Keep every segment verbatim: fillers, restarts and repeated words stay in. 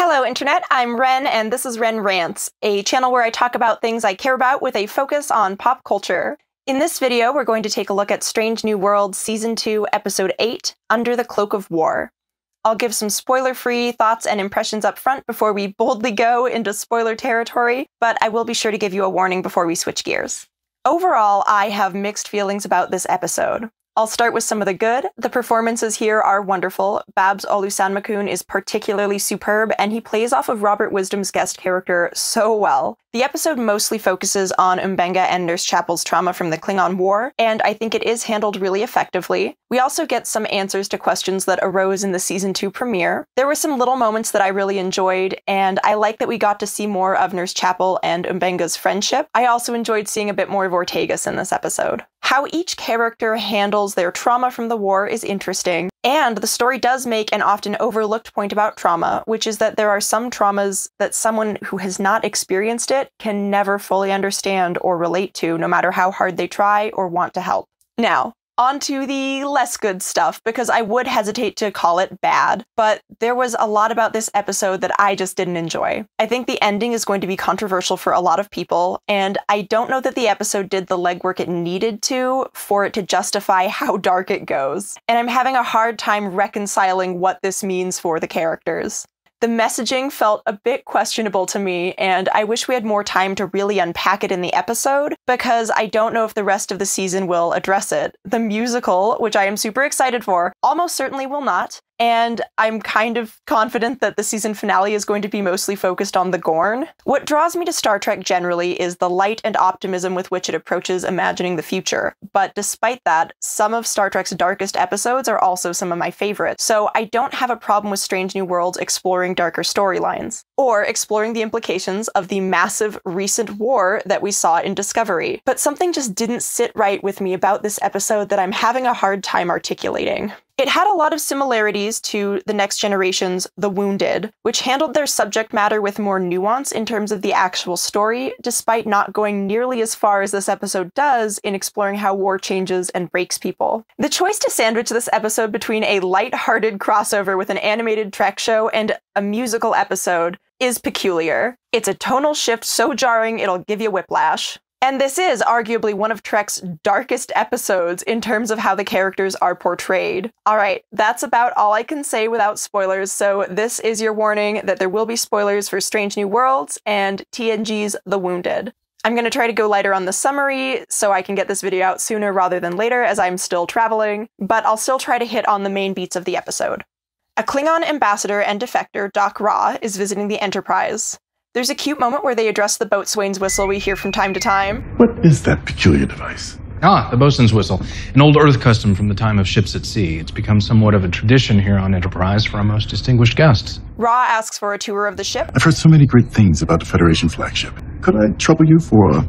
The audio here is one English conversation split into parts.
Hello, Internet. I'm Ren, and this is Ren Rants, a channel where I talk about things I care about with a focus on pop culture. In this video, we're going to take a look at Strange New Worlds Season two, Episode eight, Under the Cloak of War. I'll give some spoiler-free thoughts and impressions up front before we boldly go into spoiler territory, but I will be sure to give you a warning before we switch gears. Overall, I have mixed feelings about this episode. I'll start with some of the good. The performances here are wonderful. Babs Olusanmokun is particularly superb, and he plays off of Robert Wisdom's guest character so well. The episode mostly focuses on M'Benga and Nurse Chapel's trauma from the Klingon War, and I think it is handled really effectively. We also get some answers to questions that arose in the Season two premiere. There were some little moments that I really enjoyed, and I like that we got to see more of Nurse Chapel and M'Benga's friendship. I also enjoyed seeing a bit more of Ortegas in this episode. How each character handles their trauma from the war is interesting, and the story does make an often overlooked point about trauma, which is that there are some traumas that someone who has not experienced it can never fully understand or relate to, no matter how hard they try or want to help. Now, on to the less good stuff, because I would hesitate to call it bad, but there was a lot about this episode that I just didn't enjoy. I think the ending is going to be controversial for a lot of people, and I don't know that the episode did the legwork it needed to for it to justify how dark it goes. And I'm having a hard time reconciling what this means for the characters. The messaging felt a bit questionable to me, and I wish we had more time to really unpack it in the episode, because I don't know if the rest of the season will address it. The musical, which I am super excited for, almost certainly will not, and I'm kind of confident that the season finale is going to be mostly focused on the Gorn. What draws me to Star Trek generally is the light and optimism with which it approaches imagining the future, but despite that, some of Star Trek's darkest episodes are also some of my favorites, so I don't have a problem with Strange New Worlds exploring darker storylines, or exploring the implications of the massive recent war that we saw in Discovery, but something just didn't sit right with me about this episode that I'm having a hard time articulating. It had a lot of similarities to The Next Generation's The Wounded, which handled their subject matter with more nuance in terms of the actual story, despite not going nearly as far as this episode does in exploring how war changes and breaks people. The choice to sandwich this episode between a light-hearted crossover with an animated Trek show and a musical episode is peculiar. It's a tonal shift so jarring it'll give you whiplash. And this is arguably one of Trek's darkest episodes in terms of how the characters are portrayed. Alright, that's about all I can say without spoilers, so this is your warning that there will be spoilers for Strange New Worlds and T N G's The Wounded. I'm going to try to go lighter on the summary so I can get this video out sooner rather than later, as I'm still traveling, but I'll still try to hit on the main beats of the episode. A Klingon ambassador and defector, Dak'Rah, is visiting the Enterprise. There's a cute moment where they address the boatswain's whistle we hear from time to time. What is that peculiar device? Ah, the boatswain's whistle. An old Earth custom from the time of ships at sea. It's become somewhat of a tradition here on Enterprise for our most distinguished guests. Ra asks for a tour of the ship. I've heard so many great things about the Federation flagship. Could I trouble you for a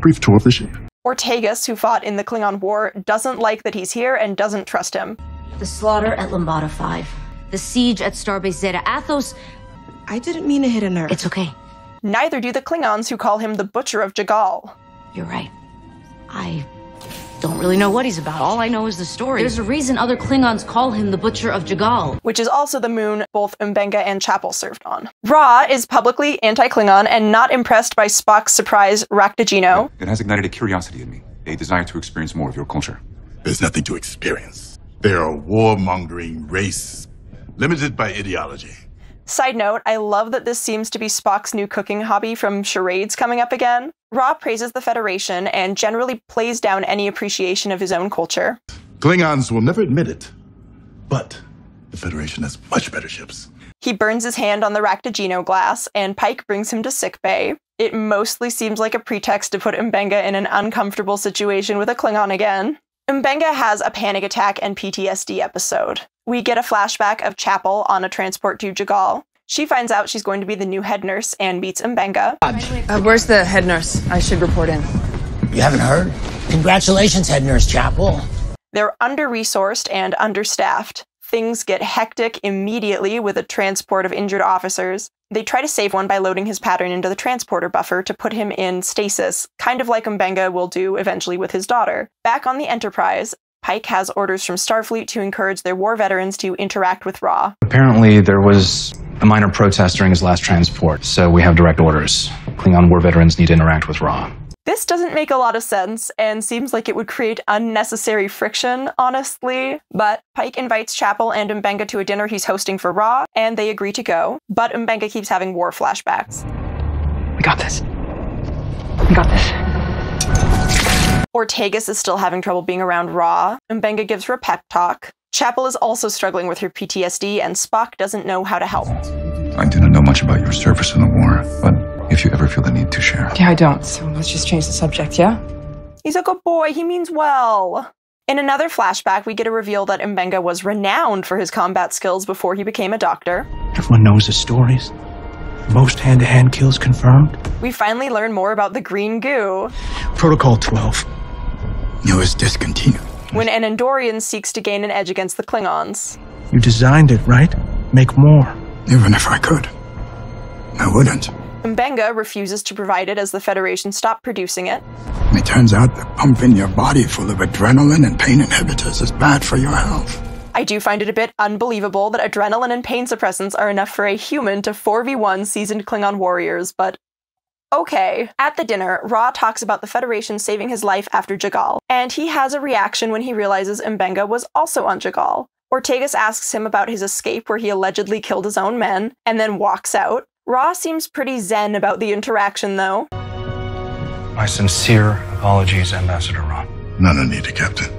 brief tour of the ship? Ortegas, who fought in the Klingon War, doesn't like that he's here and doesn't trust him. The slaughter at Lombada Five. The siege at Starbase Zeta Athos. I didn't mean to hit a nerve. It's okay. Neither do the Klingons, who call him the Butcher of J'Gal. You're right. I don't really know what he's about. All I know is the story. There's a reason other Klingons call him the Butcher of J'Gal, which is also the moon both M'Benga and Chapel served on. Ra is publicly anti-Klingon and not impressed by Spock's surprise Raktajino. It has ignited a curiosity in me, a desire to experience more of your culture. There's nothing to experience. They're a warmongering race, limited by ideology. Side note, I love that this seems to be Spock's new cooking hobby from charades coming up again. Ra praises the Federation and generally plays down any appreciation of his own culture. Klingons will never admit it, but the Federation has much better ships. He burns his hand on the Raktajino glass, and Pike brings him to sickbay. It mostly seems like a pretext to put M'Benga in an uncomfortable situation with a Klingon again. M'Benga has a panic attack and P T S D episode. We get a flashback of Chapel on a transport to J'Gal. She finds out she's going to be the new head nurse and meets M'Benga. Uh, where's the head nurse? I should report in. You haven't heard? Congratulations, head nurse Chapel. They're under-resourced and understaffed. Things get hectic immediately with a transport of injured officers. They try to save one by loading his pattern into the transporter buffer to put him in stasis, kind of like M'Benga will do eventually with his daughter. Back on the Enterprise, Pike has orders from Starfleet to encourage their war veterans to interact with Ra. Apparently there was a minor protest during his last transport, so we have direct orders. Klingon war veterans need to interact with Ra. This doesn't make a lot of sense and seems like it would create unnecessary friction, honestly, but Pike invites Chapel and M'Benga to a dinner he's hosting for Ra, and they agree to go, but M'Benga keeps having war flashbacks. We got this. We got this. Ortegas is still having trouble being around Ra. M'Benga gives her a pep talk. Chapel is also struggling with her P T S D, and Spock doesn't know how to help. I do not know much about your service in the war, but if you ever feel the need to share. Yeah, I don't, so let's just change the subject, yeah? He's a good boy, he means well. In another flashback, we get a reveal that M'Benga was renowned for his combat skills before he became a doctor. Everyone knows his stories. Most hand-to-hand kills confirmed. We finally learn more about the green goo. Protocol twelve. No, it's discontinued. When an Andorian seeks to gain an edge against the Klingons. You designed it, right? Make more. Even if I could, I wouldn't. M'Benga refuses to provide it as the Federation stopped producing it. It turns out that pumping your body full of adrenaline and pain inhibitors is bad for your health. I do find it a bit unbelievable that adrenaline and pain suppressants are enough for a human to four v one seasoned Klingon warriors, but okay. At the dinner, Ra talks about the Federation saving his life after J'Gal, and he has a reaction when he realizes M'Benga was also on J'Gal. Ortegas asks him about his escape where he allegedly killed his own men, and then walks out. Ra seems pretty zen about the interaction, though. My sincere apologies, Ambassador Ra. None I need to, Captain.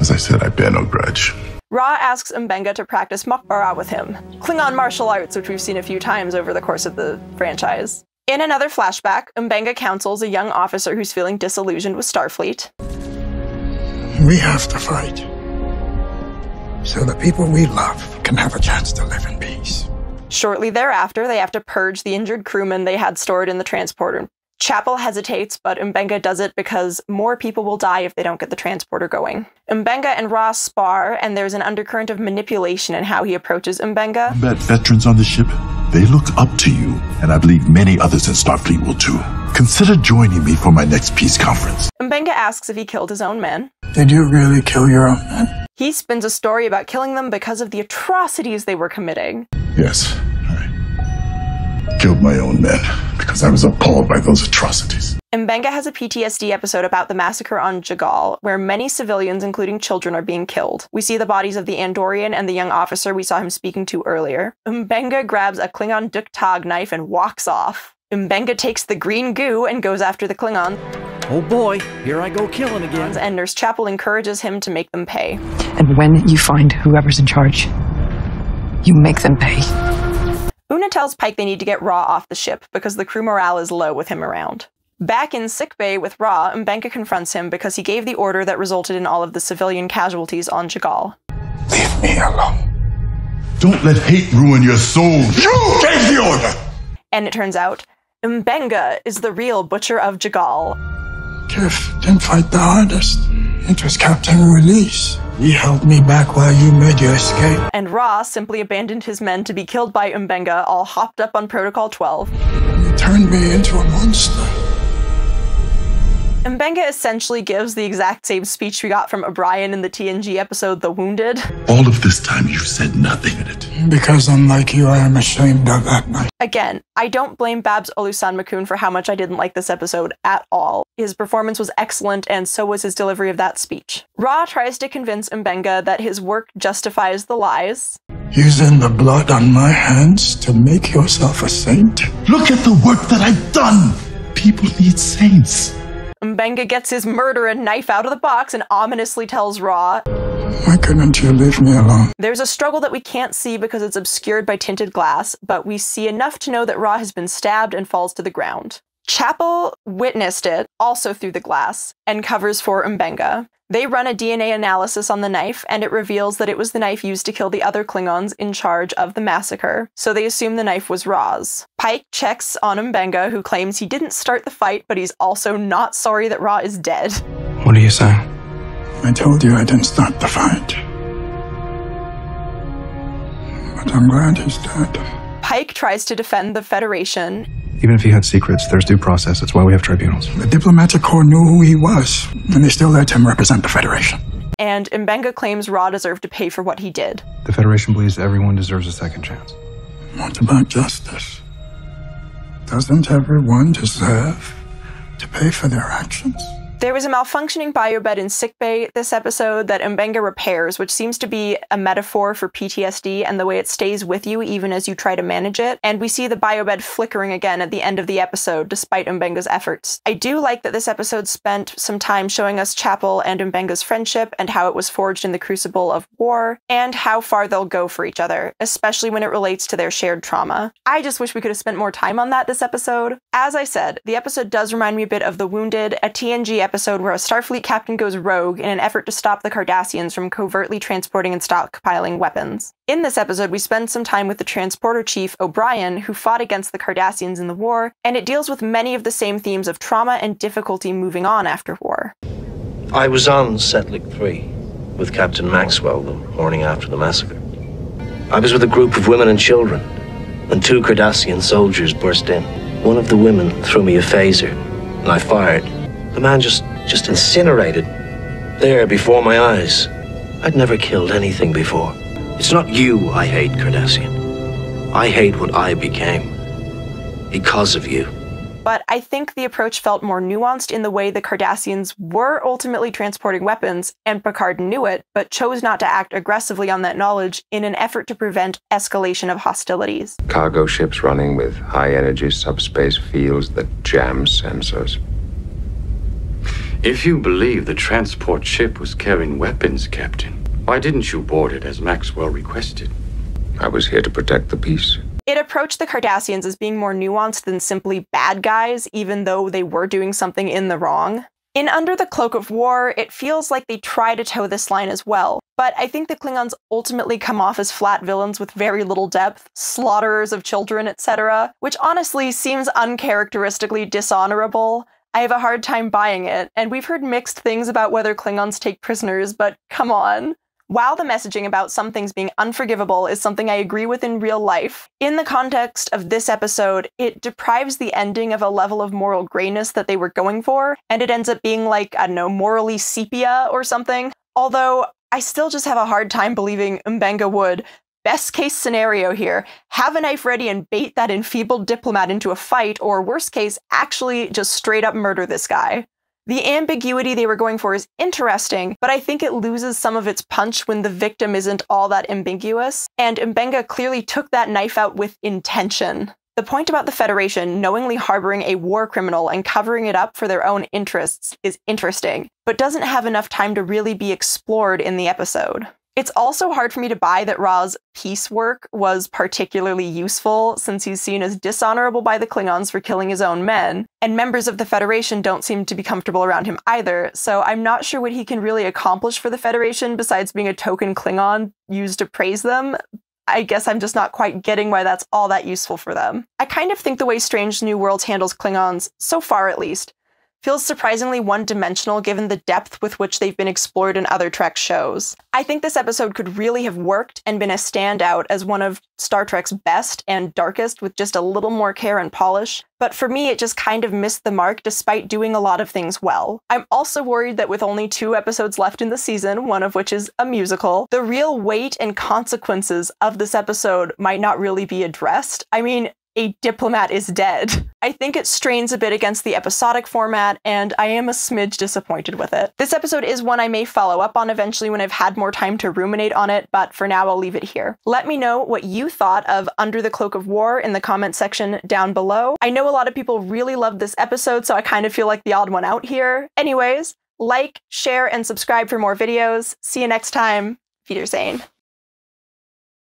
As I said, I bear no grudge. Ra asks M'Benga to practice Mokbara with him, Klingon martial arts, which we've seen a few times over the course of the franchise. In another flashback, M'Benga counsels a young officer who's feeling disillusioned with Starfleet. We have to fight, so the people we love can have a chance to live in peace. Shortly thereafter, they have to purge the injured crewmen they had stored in the transporter. Chapel hesitates, but M'Benga does it because more people will die if they don't get the transporter going. M'Benga and Ra spar, and there's an undercurrent of manipulation in how he approaches M'Benga. Combat veterans on the ship, they look up to you, and I believe many others in Starfleet will too. Consider joining me for my next peace conference. M'Benga asks if he killed his own men. Did you really kill your own men? He spins a story about killing them because of the atrocities they were committing. Yes, I killed my own men because I was appalled by those atrocities. M'Benga has a P T S D episode about the massacre on J'Gal, where many civilians, including children, are being killed. We see the bodies of the Andorian and the young officer we saw him speaking to earlier. M'Benga grabs a Klingon Duk-tag knife and walks off. M'Benga takes the green goo and goes after the Klingon. Oh boy, here I go killing again. And Nurse Chapel encourages him to make them pay. And when you find whoever's in charge, you make them pay. Una tells Pike they need to get Ra off the ship because the crew morale is low with him around. Back in sickbay with Ra, M'Benga confronts him because he gave the order that resulted in all of the civilian casualties on J'Gal. Leave me alone. Don't let hate ruin your soul. You gave the order! And it turns out, M'Benga is the real Butcher of J'Gal. Kif didn't fight the hardest. It was Captain Release. He held me back while you made your escape. And Ra simply abandoned his men to be killed by M'Benga, all hopped up on Protocol twelve. You turned me into a monster. M'Benga essentially gives the exact same speech we got from O'Brien in the T N G episode, The Wounded. All of this time you've said nothing in it. Because unlike you, I am ashamed of that night. Again, I don't blame Babs Olusanmokun for how much I didn't like this episode at all. His performance was excellent, and so was his delivery of that speech. Ra tries to convince M'Benga that his work justifies the lies. Using the blood on my hands to make yourself a saint? Look at the work that I've done! People need saints. M'Benga gets his murderer knife out of the box and ominously tells Ra, why couldn't you leave me alone? There's a struggle that we can't see because it's obscured by tinted glass, but we see enough to know that Ra has been stabbed and falls to the ground. Chapel witnessed it, also through the glass, and covers for M'Benga. They run a D N A analysis on the knife, and it reveals that it was the knife used to kill the other Klingons in charge of the massacre, so they assume the knife was Ra's. Pike checks on M'Benga, who claims he didn't start the fight, but he's also not sorry that Ra is dead. What do you say? I told you I didn't start the fight. But I'm glad he's dead. Pike tries to defend the Federation. Even if he had secrets, there's due process. That's why we have tribunals. The diplomatic corps knew who he was, and they still let him represent the Federation. And M'Benga claims Ra deserved to pay for what he did. The Federation believes everyone deserves a second chance. What about justice? Doesn't everyone deserve to pay for their actions? There was a malfunctioning biobed in sickbay this episode that M'Benga repairs, which seems to be a metaphor for P T S D and the way it stays with you even as you try to manage it. And we see the biobed flickering again at the end of the episode, despite M'Benga's efforts. I do like that this episode spent some time showing us Chapel and M'Benga's friendship and how it was forged in the crucible of war and how far they'll go for each other, especially when it relates to their shared trauma. I just wish we could have spent more time on that this episode. As I said, the episode does remind me a bit of The Wounded, a T N G episode episode where a Starfleet captain goes rogue in an effort to stop the Cardassians from covertly transporting and stockpiling weapons. In this episode, we spend some time with the transporter chief, O'Brien, who fought against the Cardassians in the war, and it deals with many of the same themes of trauma and difficulty moving on after war. I was on Setlik three with Captain Maxwell the morning after the massacre. I was with a group of women and children, and two Cardassian soldiers burst in. One of the women threw me a phaser, and I fired. The man just, just incinerated, there before my eyes. I'd never killed anything before. It's not you I hate, Cardassian. I hate what I became because of you. But I think the approach felt more nuanced in the way the Cardassians were ultimately transporting weapons, and Picard knew it, but chose not to act aggressively on that knowledge in an effort to prevent escalation of hostilities. Cargo ships running with high-energy subspace fields that jam sensors. If you believe the transport ship was carrying weapons, Captain, why didn't you board it as Maxwell requested? I was here to protect the peace. It approached the Cardassians as being more nuanced than simply bad guys, even though they were doing something in the wrong. In Under the Cloak of War, it feels like they try to toe this line as well, but I think the Klingons ultimately come off as flat villains with very little depth, slaughterers of children, et cetera, which honestly seems uncharacteristically dishonorable. I have a hard time buying it, and we've heard mixed things about whether Klingons take prisoners, but come on. While the messaging about some things being unforgivable is something I agree with in real life, in the context of this episode, it deprives the ending of a level of moral grayness that they were going for, and it ends up being like, I don't know, morally sepia or something. Although, I still just have a hard time believing M'Benga would. Best case scenario here, have a knife ready and bait that enfeebled diplomat into a fight, or worst case, actually just straight up murder this guy. The ambiguity they were going for is interesting, but I think it loses some of its punch when the victim isn't all that ambiguous, and M'Benga clearly took that knife out with intention. The point about the Federation knowingly harboring a war criminal and covering it up for their own interests is interesting, but doesn't have enough time to really be explored in the episode. It's also hard for me to buy that Ra's peace work was particularly useful, since he's seen as dishonorable by the Klingons for killing his own men, and members of the Federation don't seem to be comfortable around him either, so I'm not sure what he can really accomplish for the Federation besides being a token Klingon used to praise them. I guess I'm just not quite getting why that's all that useful for them. I kind of think the way Strange New Worlds handles Klingons, so far at least, feels surprisingly one-dimensional given the depth with which they've been explored in other Trek shows. I think this episode could really have worked and been a standout as one of Star Trek's best and darkest with just a little more care and polish, but for me it just kind of missed the mark despite doing a lot of things well. I'm also worried that with only two episodes left in the season, one of which is a musical, the real weight and consequences of this episode might not really be addressed. I mean, a diplomat is dead. I think it strains a bit against the episodic format, and I am a smidge disappointed with it. This episode is one I may follow up on eventually when I've had more time to ruminate on it, but for now I'll leave it here. Let me know what you thought of Under the Cloak of War in the comment section down below. I know a lot of people really loved this episode, so I kind of feel like the odd one out here. Anyways, like, share, and subscribe for more videos. See you next time. Peter Zane.